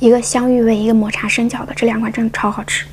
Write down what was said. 一个香芋味，一个抹茶生巧的，这两款真的超好吃。